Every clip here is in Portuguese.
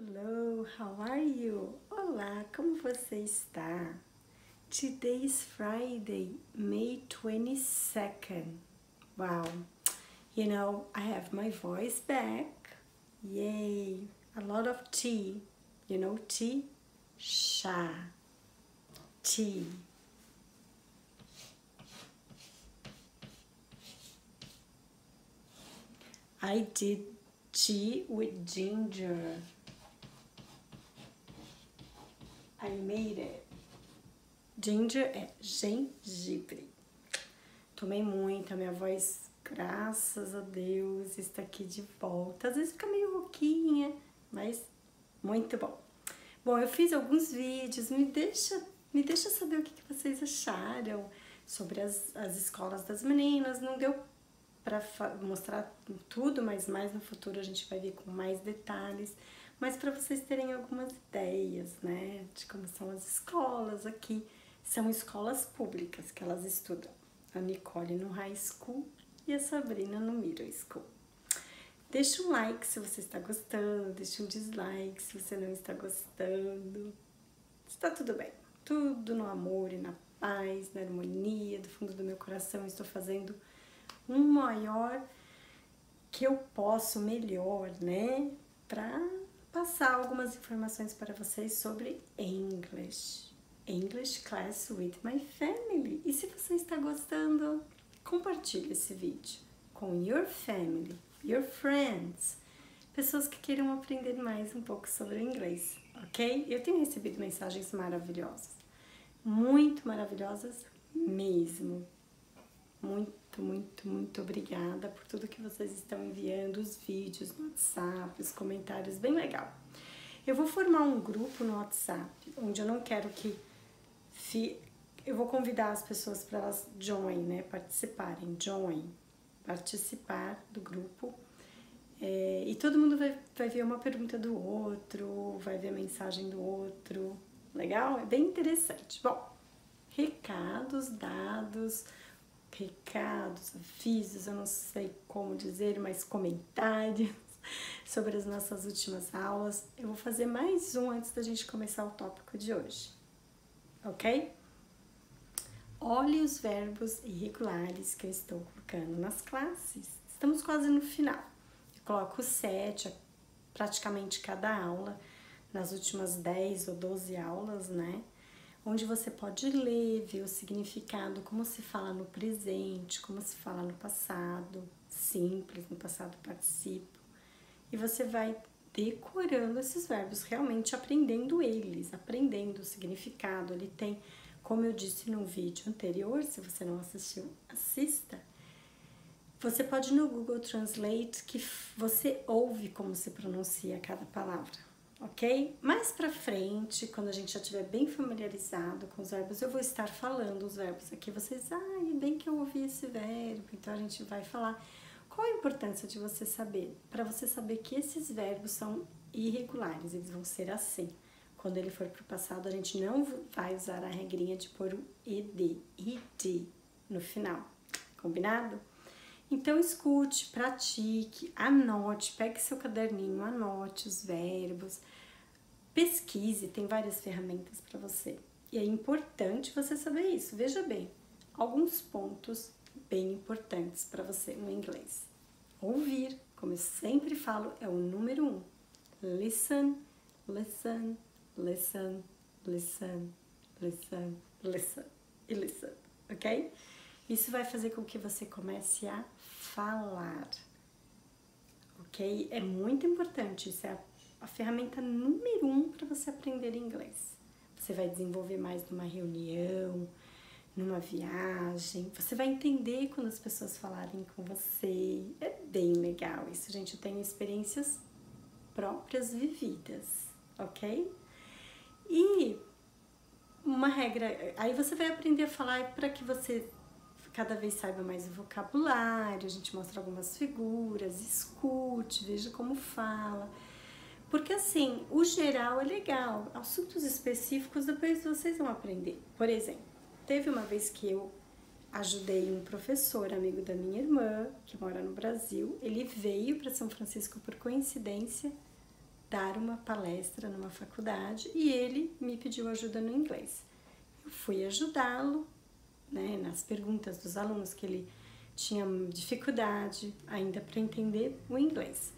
Hello, how are you? Olá, como você está? Today is Friday, May 22nd. Wow, you know, I have my voice back. Yay, a lot of tea. You know tea? Chá. Tea. I did tea with ginger. I made it. Ginger é gengibre. Tomei muita, minha voz, graças a Deus, está aqui de volta. Às vezes fica meio rouquinha, mas muito bom. Bom, eu fiz alguns vídeos, me deixa saber o que vocês acharam sobre as escolas das meninas. Não deu para mostrar tudo, mas mais no futuro a gente vai ver com mais detalhes. Mas para vocês terem algumas ideias, né, de como são as escolas aqui. São escolas públicas que elas estudam. A Nicole no High School e a Sabrina no Middle School. Deixa um like se você está gostando, deixa um dislike se você não está gostando. Está tudo bem. Tudo no amor e na paz, na harmonia, do fundo do meu coração. Estou fazendo um maior que eu posso melhor, né, para passar algumas informações para vocês sobre English Class With My Family. E se você está gostando, compartilhe esse vídeo com your family, your friends, pessoas que queiram aprender mais um pouco sobre o inglês, ok? Eu tenho recebido mensagens maravilhosas, muito maravilhosas mesmo. Muito obrigada por tudo que vocês estão enviando, os vídeos no WhatsApp, os comentários, bem legal. Eu vou formar um grupo no WhatsApp, onde eu não quero que... Eu vou convidar as pessoas para elas join, né, participarem, participar do grupo. E todo mundo vai ver uma pergunta do outro, vai ver a mensagem do outro, legal? É bem interessante. Bom, recados, dados... recados, avisos, eu não sei como dizer, mas comentários sobre as nossas últimas aulas. Eu vou fazer mais um antes da gente começar o tópico de hoje, ok? Olhe os verbos irregulares que eu estou colocando nas classes. Estamos quase no final. Eu coloco 7, praticamente cada aula, nas últimas 10 ou 12 aulas, né? Onde você pode ler, ver o significado, como se fala no presente, como se fala no passado simples, no passado participo. E você vai decorando esses verbos, realmente aprendendo eles, aprendendo o significado. Ele tem, como eu disse num vídeo anterior, se você não assistiu, assista. Você pode ir no Google Translate, que você ouve como se pronuncia cada palavra. Ok? Mais pra frente, quando a gente já estiver bem familiarizado com os verbos, eu vou estar falando os verbos aqui. Vocês, bem que eu ouvi esse verbo, então a gente vai falar. Qual a importância de você saber? Para você saber que esses verbos são irregulares, eles vão ser assim. Quando ele for pro passado, a gente não vai usar a regrinha de pôr o ed no final. Combinado? Então, escute, pratique, anote, pegue seu caderninho, anote os verbos, pesquise, tem várias ferramentas para você. E é importante você saber isso. Veja bem, alguns pontos bem importantes para você no inglês. Ouvir, como eu sempre falo, é o número 1. Listen, listen, listen, listen, listen, listen e listen, ok? Isso vai fazer com que você comece a falar, ok? É muito importante, isso é a ferramenta número 1 para você aprender inglês. Você vai desenvolver mais numa reunião, numa viagem, você vai entender quando as pessoas falarem com você. É bem legal isso, gente, eu tenho experiências próprias vividas, ok? E uma regra, aí você vai aprender a falar para que você... cada vez saiba mais o vocabulário, a gente mostra algumas figuras, escute, veja como fala. Porque assim, o geral é legal, assuntos específicos depois vocês vão aprender. Por exemplo, teve uma vez que eu ajudei um professor, amigo da minha irmã, que mora no Brasil, ele veio para São Francisco por coincidência dar uma palestra numa faculdade e ele me pediu ajuda no inglês. Eu fui ajudá-lo, né, nas perguntas dos alunos que ele tinha dificuldade ainda para entender o inglês.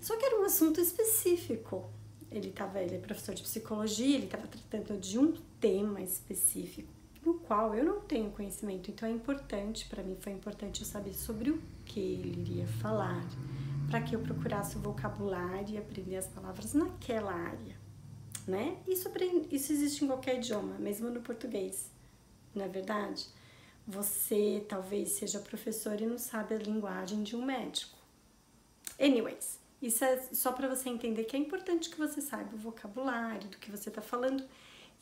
Só que era um assunto específico. Ele é professor de psicologia, ele estava tratando de um tema específico, no qual eu não tenho conhecimento, então é importante, para mim foi importante eu saber sobre o que ele iria falar, para que eu procurasse o vocabulário e aprender as palavras naquela área, né? Isso existe em qualquer idioma, mesmo no português, não é verdade? Você talvez seja professor e não sabe a linguagem de um médico. Anyways, isso é só para você entender que é importante que você saiba o vocabulário do que você está falando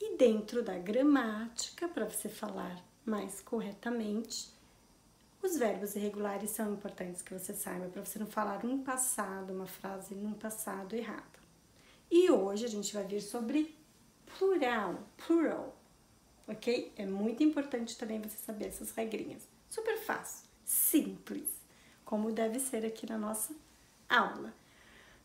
e dentro da gramática, para você falar mais corretamente, os verbos irregulares são importantes que você saiba, para você não falar um passado, uma frase num passado errado. E hoje a gente vai ver sobre plural, ok? É muito importante também você saber essas regrinhas. Super fácil, simples, como deve ser aqui na nossa aula.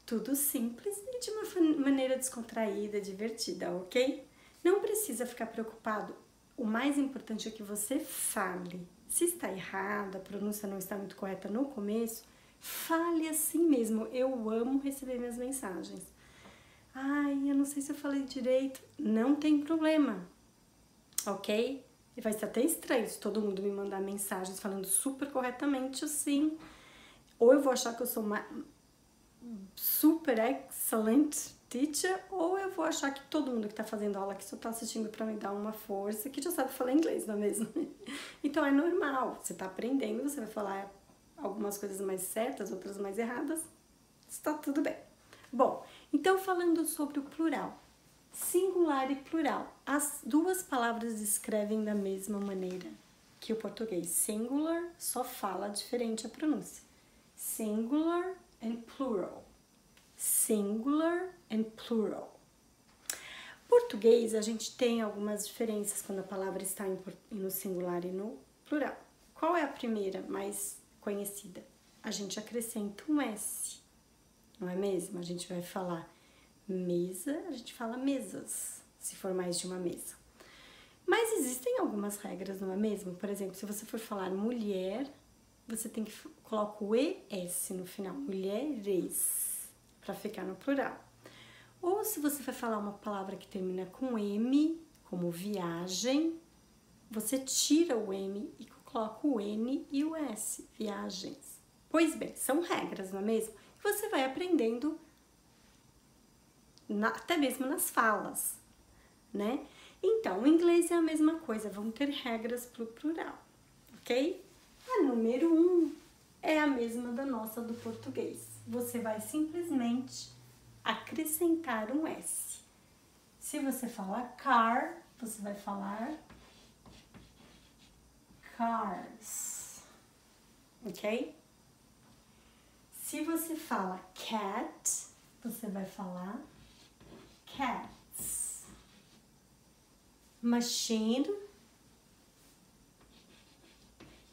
Tudo simples e de uma maneira descontraída, divertida, ok? Não precisa ficar preocupado. O mais importante é que você fale. Se está errado, a pronúncia não está muito correta no começo, fale assim mesmo. Eu amo receber minhas mensagens. Ai, eu não sei se eu falei direito. Não tem problema, ok? E vai ser até estranho se todo mundo me mandar mensagens falando super corretamente assim. Ou eu vou achar que eu sou uma super excelente teacher, ou eu vou achar que todo mundo que está fazendo aula aqui só está assistindo para me dar uma força, que já sabe falar inglês, não é mesmo? Então é normal, você está aprendendo, você vai falar algumas coisas mais certas, outras mais erradas, está tudo bem. Bom, então falando sobre o plural, singular e plural, as duas palavras escrevem da mesma maneira que o português. Singular só fala diferente a pronúncia. Singular and plural. Singular and plural. Português, a gente tem algumas diferenças quando a palavra está no singular e no plural. Qual é a primeira mais conhecida? A gente acrescenta um S, não é mesmo? A gente vai falar mesa, a gente fala mesas, se for mais de uma mesa. Mas existem algumas regras, não é mesmo? Por exemplo, se você for falar mulher, você tem que colocar o ES no final, mulheres, para ficar no plural. Ou se você vai falar uma palavra que termina com M, como viagem, você tira o M e coloca o N e o S, viagens. Pois bem, são regras, não é mesmo? Que você vai aprendendo até mesmo nas falas, né? Então, o inglês é a mesma coisa, vão ter regras para o plural, ok? A número 1 é a mesma da nossa do português. Você vai simplesmente acrescentar um S. Se você falar car, você vai falar cars, ok? Se você fala cat, você vai falar cats. Machine,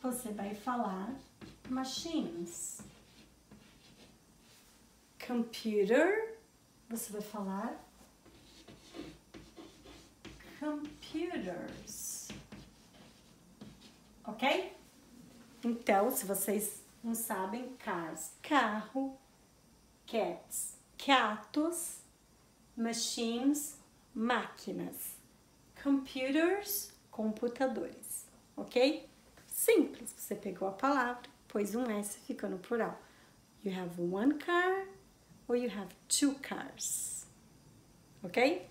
você vai falar machines. Computer, você vai falar computers. Ok? Então, se vocês não sabem, cars, carro, cats, gatos, machines, máquinas, computers, computadores. Ok? Simples, você pegou a palavra, pôs um S, ficou no plural. You have one car, or you have two cars. Ok?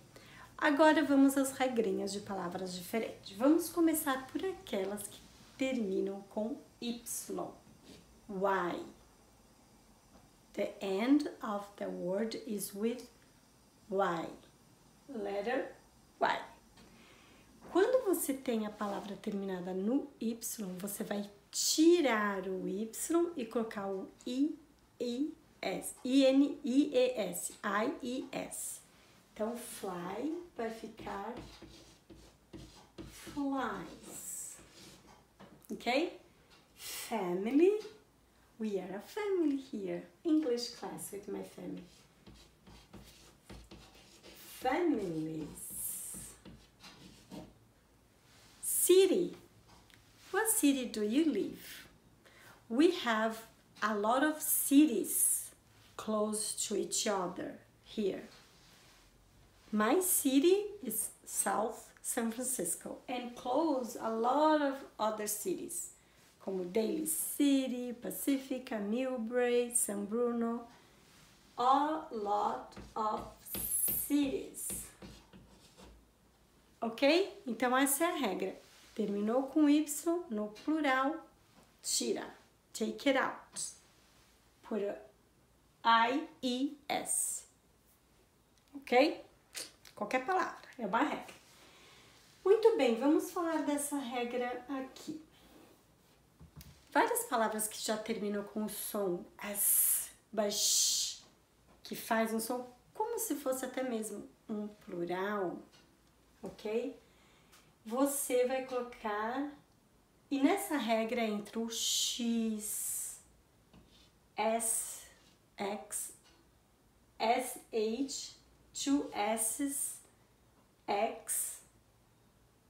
Agora vamos às regrinhas de palavras diferentes. Vamos começar por aquelas que terminam com Y. Y. The end of the word is with Y. Letter Y. Quando você tem a palavra terminada no Y, você vai tirar o Y e colocar o I-E-S. Então, fly vai ficar flies, ok? Family, we are a family here. English class with my family. families. City. What city do you live? We have a lot of cities close to each other here. My city is South San Francisco and close a lot of other cities como Daly City, Pacifica, Millbrae, San Bruno, a lot of cities. Ok? Então essa é a regra. Terminou com Y no plural, tira. Take it out. Put I-E-S. Ok? Qualquer palavra, é uma regra. Muito bem, vamos falar dessa regra aqui. Várias palavras que já terminam com o som S, bash, que faz um som como se fosse até mesmo um plural, ok? Você vai colocar, e nessa regra entra o X, S, X, SH, 2 S's, X,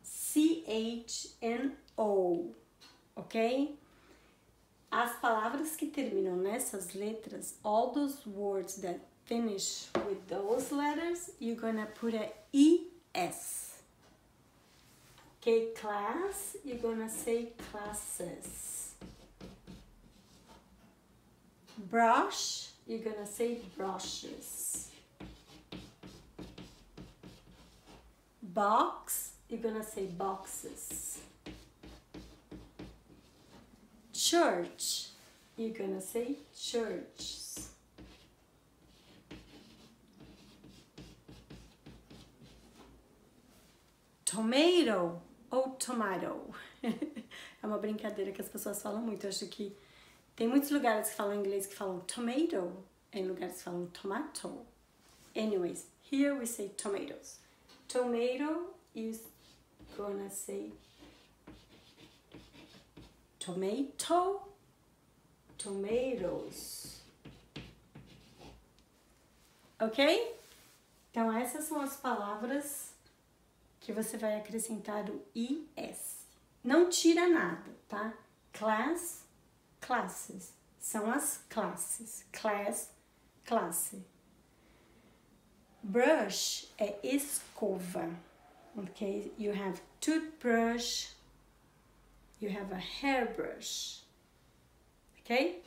CH and O, ok? As palavras que terminam nessas letras, all those words that finish with those letters, you're gonna put a ES. Okay, class, you're gonna say classes. Brush, you're gonna say brushes. Box, you're gonna say boxes. Church, you're gonna say churches. Tomato ou tomato. É uma brincadeira que as pessoas falam muito. Eu acho que tem muitos lugares que falam inglês que falam tomato, em lugares que falam tomato. Anyways, here we say tomatoes. Tomato is gonna say tomato, tomatoes. Ok? Então essas são as palavras que você vai acrescentar o IS. Não tira nada, tá? Class, classes. São as classes. Class, classe. Brush é escova. Ok? You have toothbrush. You have a hairbrush, okay?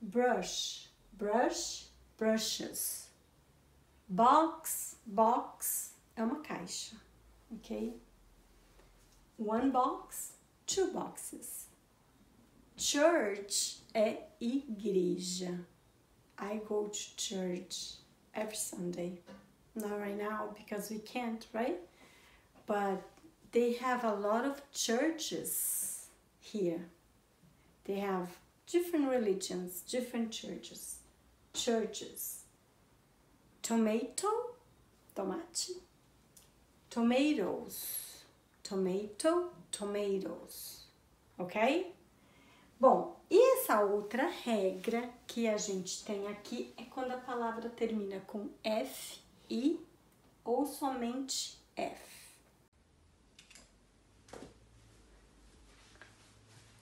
Brush, brush, brushes. Box, box é uma caixa, okay? One box, two boxes. Church é igreja. I go to church every Sunday. Not right now because we can't, right? But they have a lot of churches here. They have different religions, different churches. Churches. Tomato, tomate. Tomatoes, tomato, tomatoes. Ok? Bom, e essa outra regra que a gente tem aqui é quando a palavra termina com F, I ou somente F.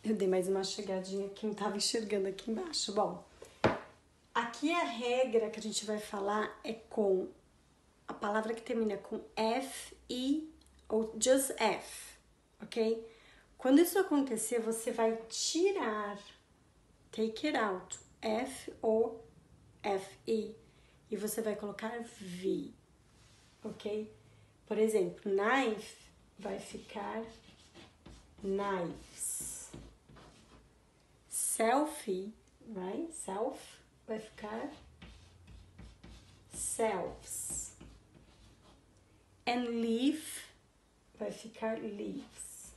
Eu dei mais uma chegadinha que não estava enxergando aqui embaixo. Bom, aqui a regra que a gente vai falar é com a palavra que termina com F, I ou just F, ok? Quando isso acontecer, você vai tirar, take it out, F ou F, I, e você vai colocar V, ok? Por exemplo, knife vai ficar knives. Selfie, right? Self vai ficar selves. And leaf vai ficar leaves.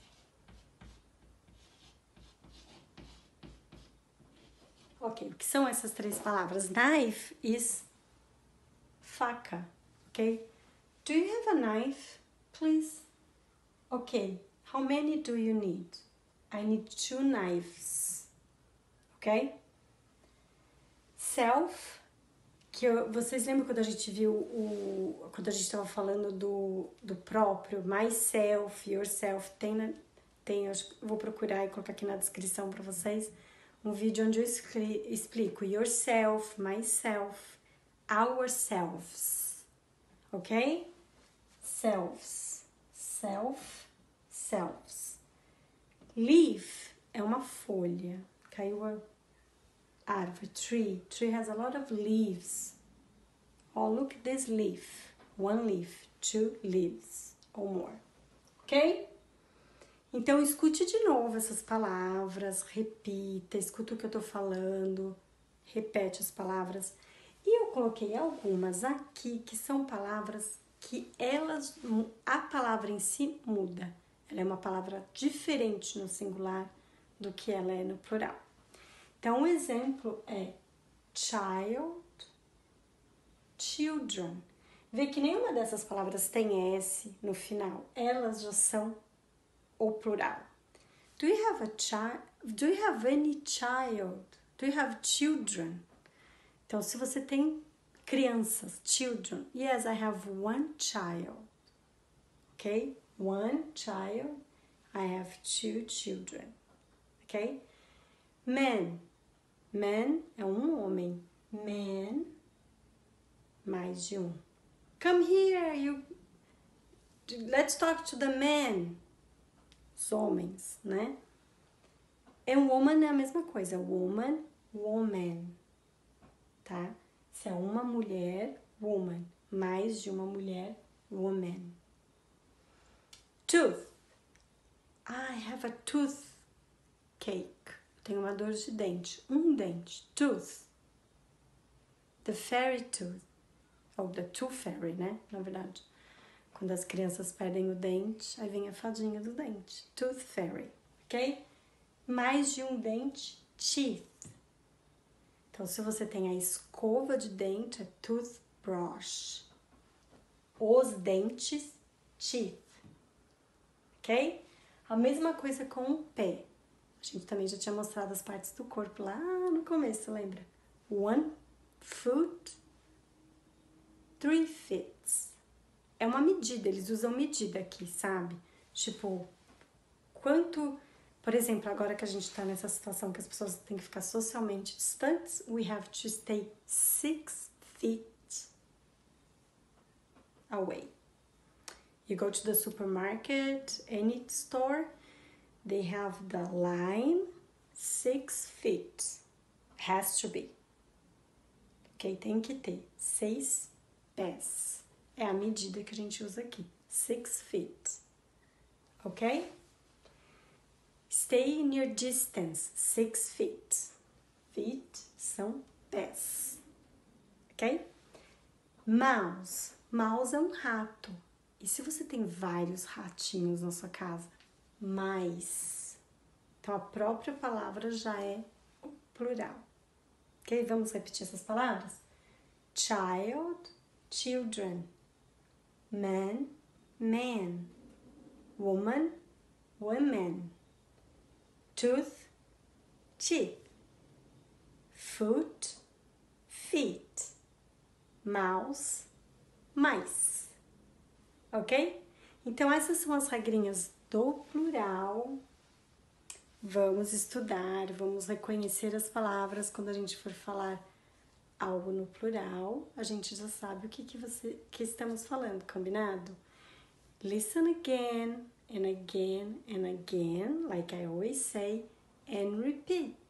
Ok, o que são essas três palavras? Knife is faca, ok? Do you have a knife, please? Ok, how many do you need? I need 2 knives. Ok? Self, que vocês lembram quando a gente viu quando a gente estava falando do próprio, myself, yourself, tem, acho que vou procurar e colocar aqui na descrição para vocês um vídeo onde eu explico yourself, myself, ourselves, ok? Selves, self, selves. Leaf é uma folha, caiu a árvore, tree. Tree has a lot of leaves. Oh, look at this leaf. One leaf, two leaves or more. Ok? Então, escute de novo essas palavras, repita, escuta o que eu tô falando, repete as palavras. E eu coloquei algumas aqui que são palavras que a palavra em si muda. Ela é uma palavra diferente no singular do que ela é no plural. Então, um exemplo é child, children. Vê que nenhuma dessas palavras tem S no final. Elas já são o plural. Do you have a child? Do you have any child? Do you have children? Então, se você tem crianças, children. Yes, I have one child. Ok? One child. I have two children. Ok? Man. Man é um homem. Man, mais de um. Come here, you. Let's talk to the man. Os homens, né? É um woman, é a mesma coisa. Woman, woman, tá? Se é uma mulher, woman. Mais de uma mulher, woman. Tooth. I have a tooth cake. Tem uma dor de dente. Um dente. Tooth. The fairy tooth. Ou the tooth fairy, né? Na verdade. Quando as crianças perdem o dente, aí vem a fadinha do dente. Tooth fairy. Ok? Mais de um dente. Teeth. Então, se você tem a escova de dente, é toothbrush. Os dentes. Teeth. Ok? A mesma coisa com o pé. A gente também já tinha mostrado as partes do corpo lá no começo, lembra? One foot, three feet. É uma medida, eles usam medida aqui, sabe? Tipo, quanto... Por exemplo, agora que a gente tá nessa situação que as pessoas têm que ficar socialmente distantes, we have to stay 6 feet away. You go to the supermarket, any store... They have the line 6 feet. Has to be. Ok? Tem que ter 6 pés. É a medida que a gente usa aqui. 6 feet. Ok? Stay in your distance. 6 feet. Feet são pés. Ok? Mouse. Mouse é um rato. E se você tem vários ratinhos na sua casa? Mais. Então, a própria palavra já é o plural. Ok? Vamos repetir essas palavras? Child, children. Man, man. Woman, women. Tooth, teeth. Foot, feet. Mouse, mice. Ok? Então, essas são as regrinhas do plural. Vamos estudar, vamos reconhecer as palavras quando a gente for falar algo no plural. A gente já sabe o que estamos falando, combinado? Listen again and again and again, like I always say, and repeat.